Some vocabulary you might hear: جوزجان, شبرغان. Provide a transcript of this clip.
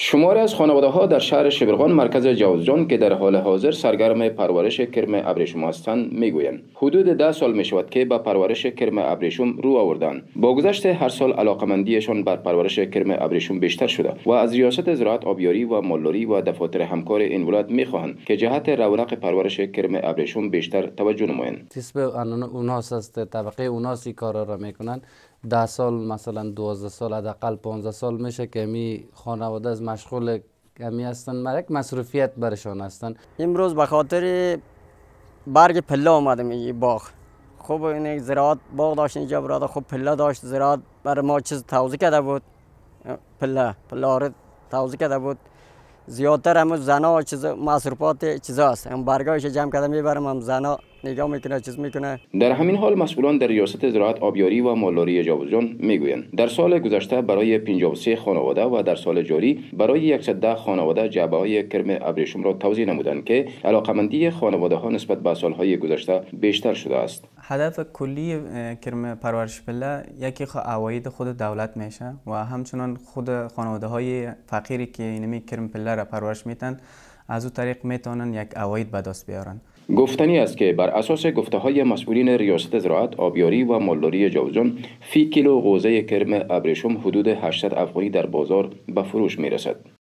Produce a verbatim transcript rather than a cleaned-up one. شماری از خانواده‌ها در شهر شبرغان مرکز جوزجان که در حال حاضر سرگرم پرورش کرم ابریشم هستند میگویند حدود ده سال میشود که به پرورش کرم ابریشم رو آوردند. با گذشت هر سال علاقه‌مندیشان بر پرورش کرم ابریشم بیشتر شده و از ریاست زراعت، آبیاری و مالداری و دفاتر همکار این ولایت میخواهند که جهت رونق پرورش کرم ابریشم بیشتر توجه نمایند. تسبه اوناس است، طبقه اوناسی کارا را میکنند. ده سال مثلا دوازده سال حداقل پانزده سال میشه که می خانواده از مشغول کمی هستن، ما یک مصروفیت برشان هستن. امروز به خاطر برگ پله اومدم این باغ. خب این یک زراعت باغ داشت اینجا برادر، خب پله داشت، زراعت برای ما چیز توزیع کرده بود، پله پله آرد توزیع کرده بود. زیادتر هم زنا چیز مصروفات چیزا است، هم برگایش جمع کرده میبرم، هم زنا نگاه میکنه چیز میکنه. در همین حال مسئولان در ریاست زراعت، آبیاری و مالداری جوزجان میگویند در سال گذشته برای پنجاه و سه خانواده و در سال جاری برای صد و ده خانواده جعبه‌های کرم ابریشم را توزیع نمودند که علاقمندی خانواده ها نسبت به سالهای گذشته بیشتر شده است. هدف کلی کرم پرورش پله یکی عواید خود دولت میشه و همچنان خود خانواده های فقیری که اینمی کرم پله را پرورش میتن از او طریق میتونن یک عواید به دست بیارن. گفتنی است که بر اساس گفته های مسئولین ریاست زراعت، آبیاری و مالداری جوزجان فی کیلو غوزه کرم ابریشم حدود هشتصد افغانی در بازار به فروش می رسد.